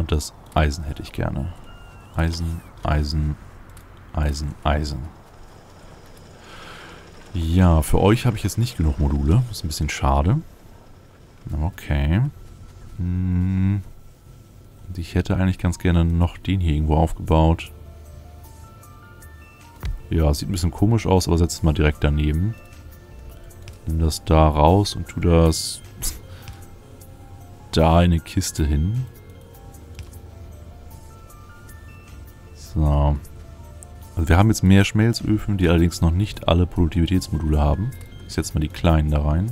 Und das Eisen hätte ich gerne. Eisen, Eisen, Eisen, Eisen. Ja, für euch habe ich jetzt nicht genug Module. Ist ein bisschen schade. Okay. Hm. Ich hätte eigentlich ganz gerne noch den hier irgendwo aufgebaut. Ja, sieht ein bisschen komisch aus, aber setz es mal direkt daneben. Nimm das da raus und tu das da in eine Kiste hin. So. Also wir haben jetzt mehr Schmelzöfen, die allerdings noch nicht alle Produktivitätsmodule haben. Ich setze mal die kleinen da rein.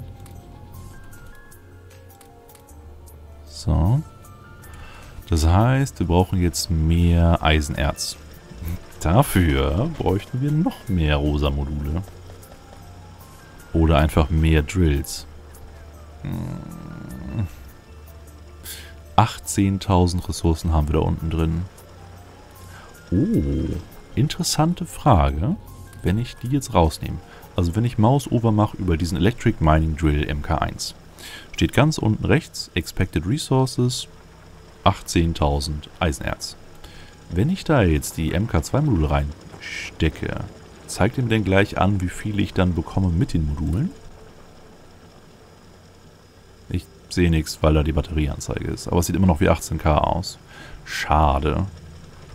So. Das heißt, wir brauchen jetzt mehr Eisenerz. Dafür bräuchten wir noch mehr rosa Module. Oder einfach mehr Drills. 18.000 Ressourcen haben wir da unten drin. Oh, interessante Frage, wenn ich die jetzt rausnehme. Also wenn ich Mouse-Over mache über diesen Electric Mining Drill MK1. Steht ganz unten rechts, Expected Resources, 18.000 Eisenerz. Wenn ich da jetzt die MK2-Module reinstecke, zeigt ihm denn gleich an, wie viel ich dann bekomme mit den Modulen? Ich sehe nichts, weil da die Batterieanzeige ist. Aber es sieht immer noch wie 18k aus. Schade.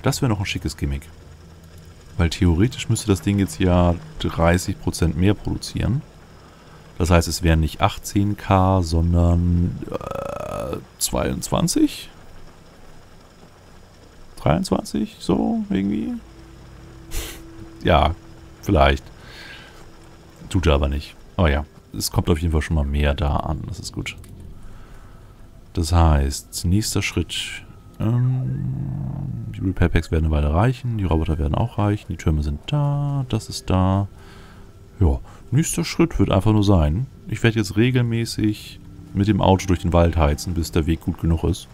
Das wäre noch ein schickes Gimmick. Weil theoretisch müsste das Ding jetzt ja 30% mehr produzieren. Das heißt, es wären nicht 18k, sondern 22? 23? So, irgendwie? Ja, vielleicht. Tut er aber nicht. Aber ja, es kommt auf jeden Fall schon mal mehr da an. Das ist gut. Das heißt, nächster Schritt. Die Repair Packs werden eine Weile reichen. Die Roboter werden auch reichen. Die Türme sind da. Das ist da. Ja, nächster Schritt wird einfach nur sein. Ich werde jetzt regelmäßig mit dem Auto durch den Wald heizen, bis der Weg gut genug ist.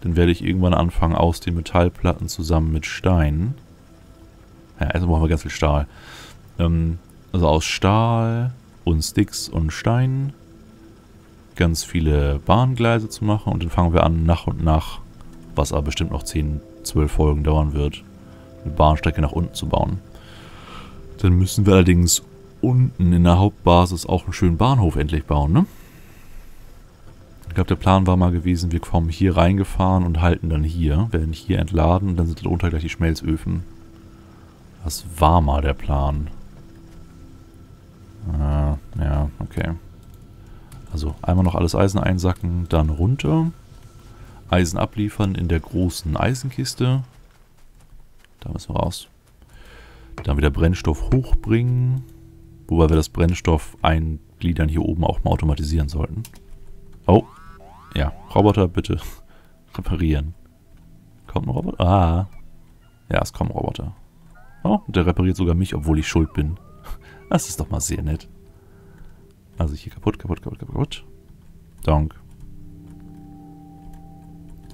Dann werde ich irgendwann anfangen, aus den Metallplatten zusammen mit Steinen. Ja, erstmal brauchen wir ganz viel Stahl. Also aus Stahl und Sticks und Steinen ganz viele Bahngleise zu machen. Und dann fangen wir an, nach und nach, was aber bestimmt noch 10, 12 Folgen dauern wird, eine Bahnstrecke nach unten zu bauen. Dann müssen wir allerdings unten in der Hauptbasis auch einen schönen Bahnhof endlich bauen, ne? Ich glaube, der Plan war mal gewesen, wir kommen hier reingefahren und halten dann hier, werden hier entladen und dann sind darunter gleich die Schmelzöfen. Das war mal der Plan. Ja, okay. Also einmal noch alles Eisen einsacken, dann runter. Eisen abliefern in der großen Eisenkiste. Da müssen wir raus. Dann wieder Brennstoff hochbringen. Wobei wir das Brennstoff eingliedern hier oben auch mal automatisieren sollten. Oh, ja. Roboter, bitte reparieren. Kommt ein Roboter? Ah. Ja, es kommen Roboter. Oh, der repariert sogar mich, obwohl ich schuld bin. Das ist doch mal sehr nett. Also hier kaputt, kaputt, kaputt, kaputt. Dank.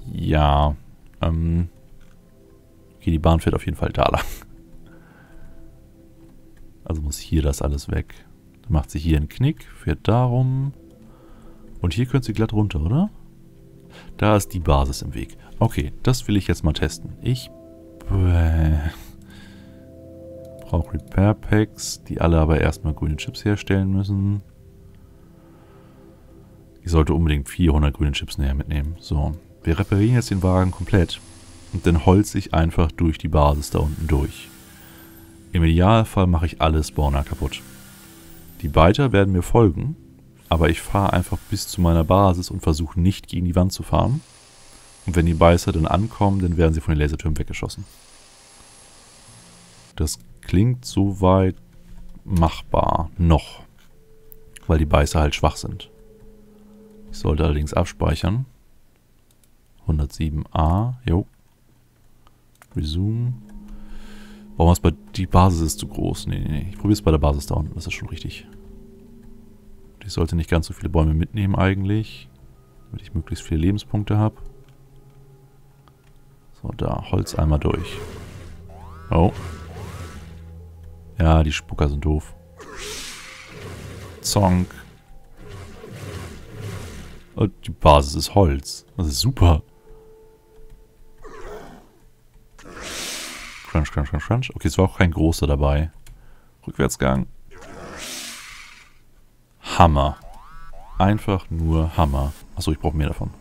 Ja. Okay, die Bahn fährt auf jeden Fall da lang. Also muss hier das alles weg. Dann macht sie hier einen Knick, fährt da rum. Und hier könnte sie glatt runter, oder? Da ist die Basis im Weg. Okay, das will ich jetzt mal testen. Ich brauche Repair Packs, die alle aber erstmal grüne Chips herstellen müssen. Ich sollte unbedingt 400 grüne Chips näher mitnehmen. So, wir reparieren jetzt den Wagen komplett. Und dann holze ich einfach durch die Basis da unten durch. Im Idealfall mache ich alle Spawner kaputt. Die Biter werden mir folgen, aber ich fahre einfach bis zu meiner Basis und versuche nicht gegen die Wand zu fahren. Und wenn die Beißer dann ankommen, dann werden sie von den Lasertürmen weggeschossen. Das klingt soweit machbar. Noch. Weil die Beißer halt schwach sind. Ich sollte allerdings abspeichern. 107a. Jo. Resume. Warum ist die Basis ist zu groß? Nee, nee, nee. Ich probiere es bei der Basis da unten. Das ist schon richtig. Ich sollte nicht ganz so viele Bäume mitnehmen eigentlich. Damit ich möglichst viele Lebenspunkte habe. So, da. Holz einmal durch. Oh. Ja, die Spucker sind doof. Zonk. Und die Basis ist Holz. Das ist super. Crunch, crunch, crunch, crunch. Okay, es war auch kein großer dabei. Rückwärtsgang. Hammer. Einfach nur Hammer. Achso, ich brauche mehr davon.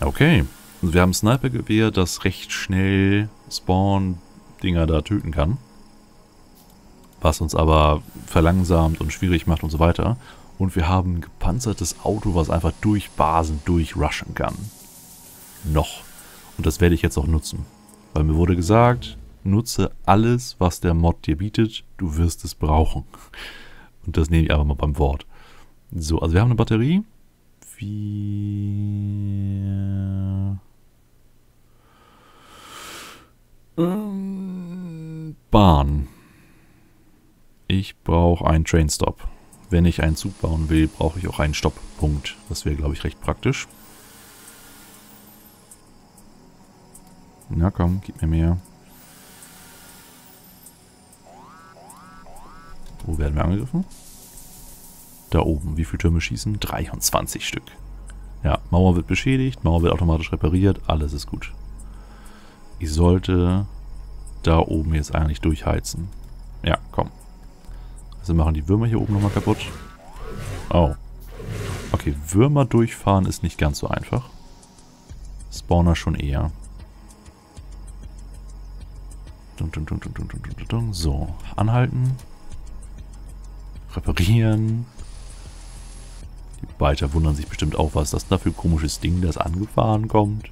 Okay. Wir haben ein Snipergewehr, das recht schnell Spawn-Dinger da töten kann. Was uns aber verlangsamt und schwierig macht und so weiter. Und wir haben ein gepanzertes Auto, was einfach durch Basen durchrushen kann. Noch. Und das werde ich jetzt auch nutzen. Weil mir wurde gesagt, nutze alles, was der Mod dir bietet. Du wirst es brauchen. Und das nehme ich einfach mal beim Wort. So, also wir haben eine Batterie. Bahn. Ich brauche einen Trainstop. Wenn ich einen Zug bauen will, brauche ich auch einen Stopppunkt. Das wäre, glaube ich, recht praktisch. Na komm, gib mir mehr. Wo werden wir angegriffen? Da oben. Wie viele Türme schießen? 23 Stück. Ja, Mauer wird beschädigt, Mauer wird automatisch repariert, alles ist gut. Ich sollte da oben jetzt eigentlich durchheizen. Ja, komm. Also machen die Würmer hier oben nochmal kaputt. Oh. Okay, Würmer durchfahren ist nicht ganz so einfach. Spawner schon eher. So, anhalten. Reparieren. Die Beiter wundern sich bestimmt auch, was das da für ein komisches Ding, das angefahren kommt.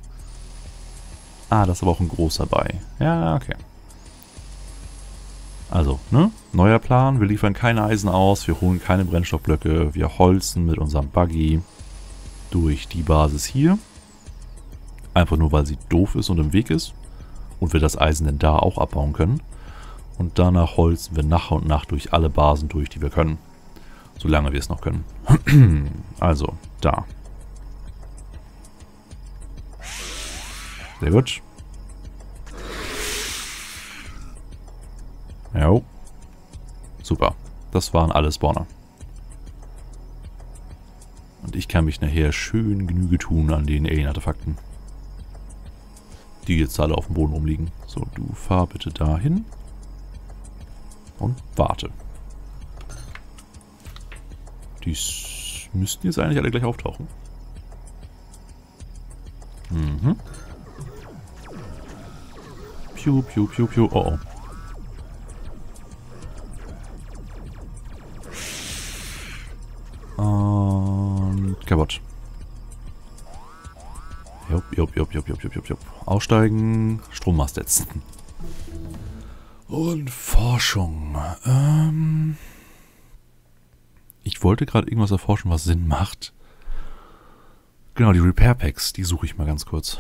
Ah, das ist aber auch ein großer bei. Ja, okay. Also, ne? Neuer Plan. Wir liefern keine Eisen aus. Wir holen keine Brennstoffblöcke. Wir holzen mit unserem Buggy durch die Basis hier. Einfach nur, weil sie doof ist und im Weg ist. Und wir das Eisen denn da auch abbauen können. Und danach holzen wir nach und nach durch alle Basen durch, die wir können. Solange wir es noch können. Also, da. Sehr gut. Jo. Super. Das waren alle Spawner. Und ich kann mich nachher schön Genüge tun an den Alien-Artefakten. Die jetzt alle auf dem Boden rumliegen. So, du fahr bitte dahin. Und warte. Die müssten jetzt eigentlich alle gleich auftauchen. Mhm. Piu, piu, piu, piu. Oh, oh. Kaputt. Jupp, jupp, jupp, jupp, jupp, jupp, jupp. Aussteigen, Strommast setzen. Und Forschung. Ich wollte gerade irgendwas erforschen, was Sinn macht. Genau, die Repair Packs, die suche ich mal ganz kurz.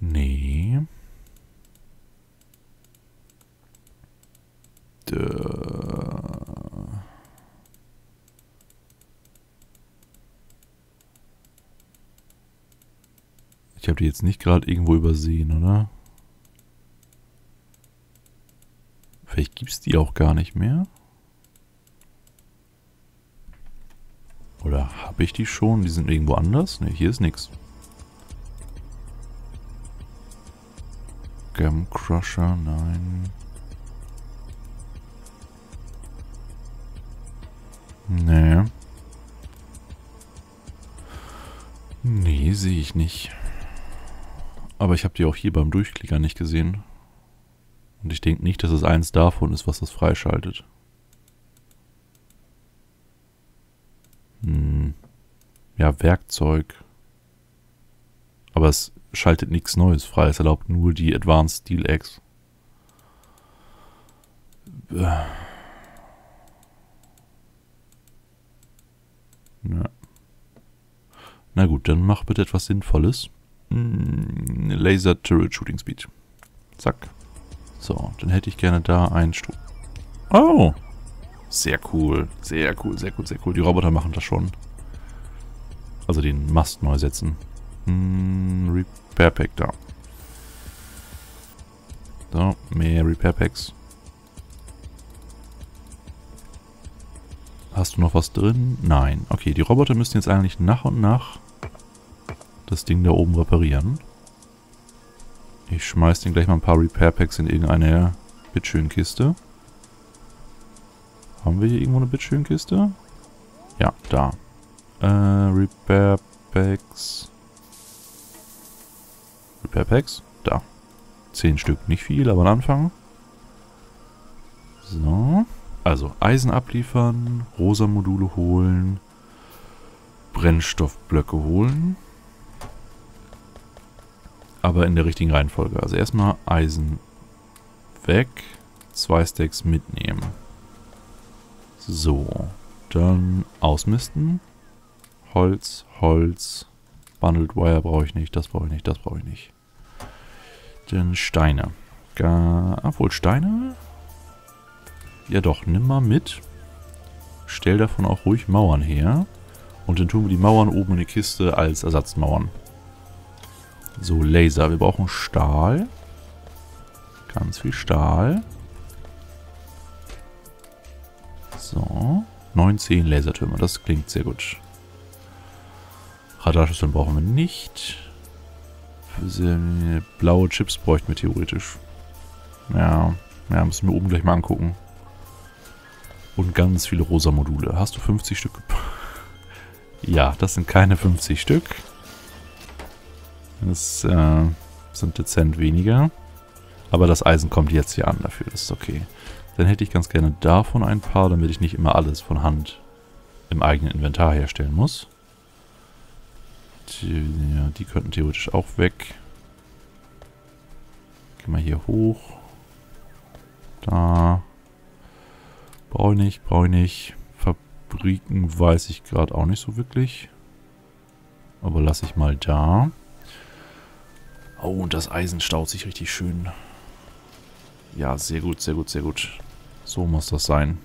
Nee. Ich habe die jetzt nicht gerade irgendwo übersehen, oder? Vielleicht gibt es die auch gar nicht mehr. Oder habe ich die schon? Die sind irgendwo anders? Ne, hier ist nichts. Gem Crusher, nein. Nee. Nee, sehe ich nicht. Aber ich habe die auch hier beim Durchklicker nicht gesehen. Und ich denke nicht, dass es eins davon ist, was das freischaltet. Hm. Ja, Werkzeug. Aber es schaltet nichts Neues frei. Es erlaubt nur die Advanced Steel Axe. Ja. Na gut, dann mach bitte etwas Sinnvolles. Laser Turret Shooting Speed. Zack. So, dann hätte ich gerne da einen Strom. Oh! Sehr cool. Sehr cool, sehr cool, sehr cool. Die Roboter machen das schon. Also den Mast neu setzen. Repair Pack da. So, mehr Repair Packs. Hast du noch was drin? Nein. Okay, die Roboter müssen jetzt eigentlich nach und nach das Ding da oben reparieren. Ich schmeiß den gleich mal ein paar Repair Packs in irgendeine Bitschönkiste. Haben wir hier irgendwo eine Bitschönkiste? Ja, da. Repair Packs. Repair Packs? Da. 10 Stück. Nicht viel, aber am Anfang. So. Also Eisen abliefern, rosa Module holen, Brennstoffblöcke holen. Aber in der richtigen Reihenfolge. Also erstmal Eisen weg, 2 Stacks mitnehmen. So, dann ausmisten. Holz, Holz, Bundled Wire brauche ich nicht, das brauche ich nicht, das brauche ich nicht. Dann Steine. Obwohl Steine? Ja doch, nimm mal mit. Stell davon auch ruhig Mauern her. Und dann tun wir die Mauern oben in die Kiste als Ersatzmauern. So, Laser. Wir brauchen Stahl. Ganz viel Stahl. So. 19 Lasertürme. Das klingt sehr gut. Radarschüsseln brauchen wir nicht. Blaue Chips bräuchten wir theoretisch. Ja. Ja, müssen wir oben gleich mal angucken. Und ganz viele rosa Module. Hast du 50 Stück? Ja, das sind keine 50 Stück. Das sind dezent weniger. Aber das Eisen kommt jetzt hier an dafür. Das ist okay. Dann hätte ich ganz gerne davon ein paar, damit ich nicht immer alles von Hand im eigenen Inventar herstellen muss. Ja, die könnten theoretisch auch weg. Gehen wir hier hoch. Da. Brauche ich nicht, brauche ich nicht. Fabriken weiß ich gerade auch nicht so wirklich. Aber lasse ich mal da. Oh, und das Eisen staut sich richtig schön. Ja, sehr gut, sehr gut, sehr gut. So muss das sein.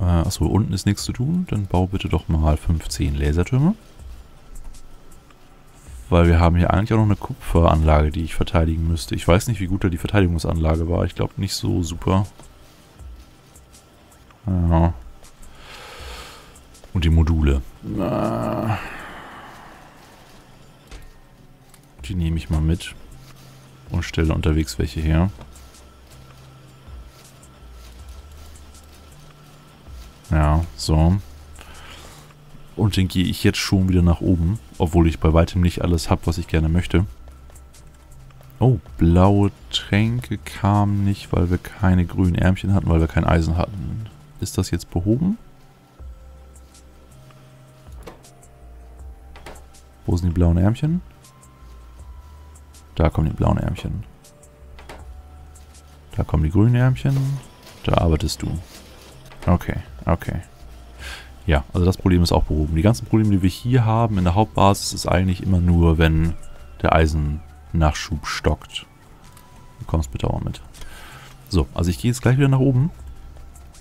Achso, unten ist nichts zu tun. Dann bau bitte doch mal 15 Lasertürme. Weil wir haben hier eigentlich auch noch eine Kupferanlage, die ich verteidigen müsste. Ich weiß nicht, wie gut da die Verteidigungsanlage war. Ich glaube, nicht so super. Ja. Und die Module. Na. Die nehme ich mal mit und stelle unterwegs welche her. Ja, so. Und dann gehe ich jetzt schon wieder nach oben, obwohl ich bei weitem nicht alles habe, was ich gerne möchte. Oh, blaue Tränke kamen nicht, weil wir keine grünen Ärmchen hatten, weil wir kein Eisen hatten. Ist das jetzt behoben? Wo sind die blauen Ärmchen? Da kommen die blauen Ärmchen. Da kommen die grünen Ärmchen. Da arbeitest du. Okay, okay. Ja, also das Problem ist auch behoben. Die ganzen Probleme, die wir hier haben in der Hauptbasis, ist eigentlich immer nur, wenn der Eisennachschub stockt. Du kommst bitte auch mit. So, also ich gehe jetzt gleich wieder nach oben.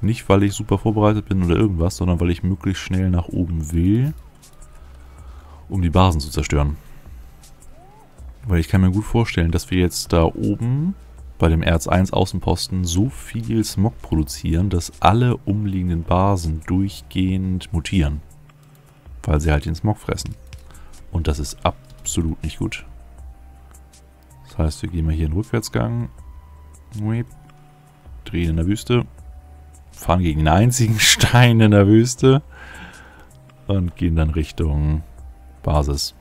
Nicht, weil ich super vorbereitet bin oder irgendwas, sondern weil ich möglichst schnell nach oben will, um die Basen zu zerstören. Weil ich kann mir gut vorstellen, dass wir jetzt da oben bei dem Erz-1 Außenposten so viel Smog produzieren, dass alle umliegenden Basen durchgehend mutieren. Weil sie halt den Smog fressen. Und das ist absolut nicht gut. Das heißt, wir gehen mal hier in den Rückwärtsgang. Drehen in der Wüste. Fahren gegen den einzigen Stein in der Wüste. Und gehen dann Richtung Basis.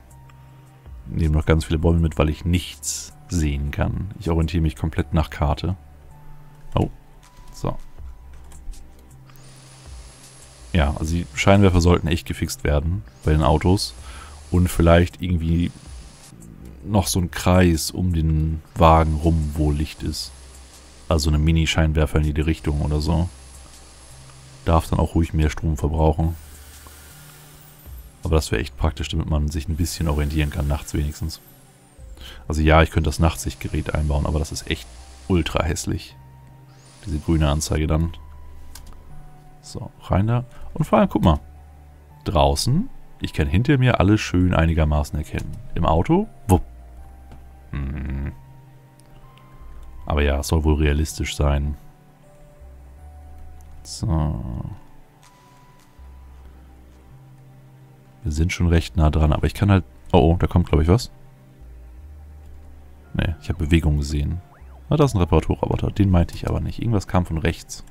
Nehmen noch ganz viele Bäume mit, weil ich nichts sehen kann. Ich orientiere mich komplett nach Karte. Oh. So. Ja, also die Scheinwerfer sollten echt gefixt werden bei den Autos. Und vielleicht irgendwie noch so ein Kreis um den Wagen rum, wo Licht ist. Also eine Mini-Scheinwerfer in jede Richtung oder so. Darf dann auch ruhig mehr Strom verbrauchen. Aber das wäre echt praktisch, damit man sich ein bisschen orientieren kann, nachts wenigstens. Also ja, ich könnte das Nachtsichtgerät einbauen, aber das ist echt ultra hässlich. Diese grüne Anzeige dann. So, rein da. Und vor allem, guck mal. Draußen, ich kann hinter mir alles schön einigermaßen erkennen. Im Auto, wupp. Hm. Aber ja, es soll wohl realistisch sein. So. Wir sind schon recht nah dran, aber ich kann halt... Oh, da kommt, glaube ich, was. Ne, ich habe Bewegung gesehen. Na, da ist ein Reparaturroboter. Den meinte ich aber nicht. Irgendwas kam von rechts.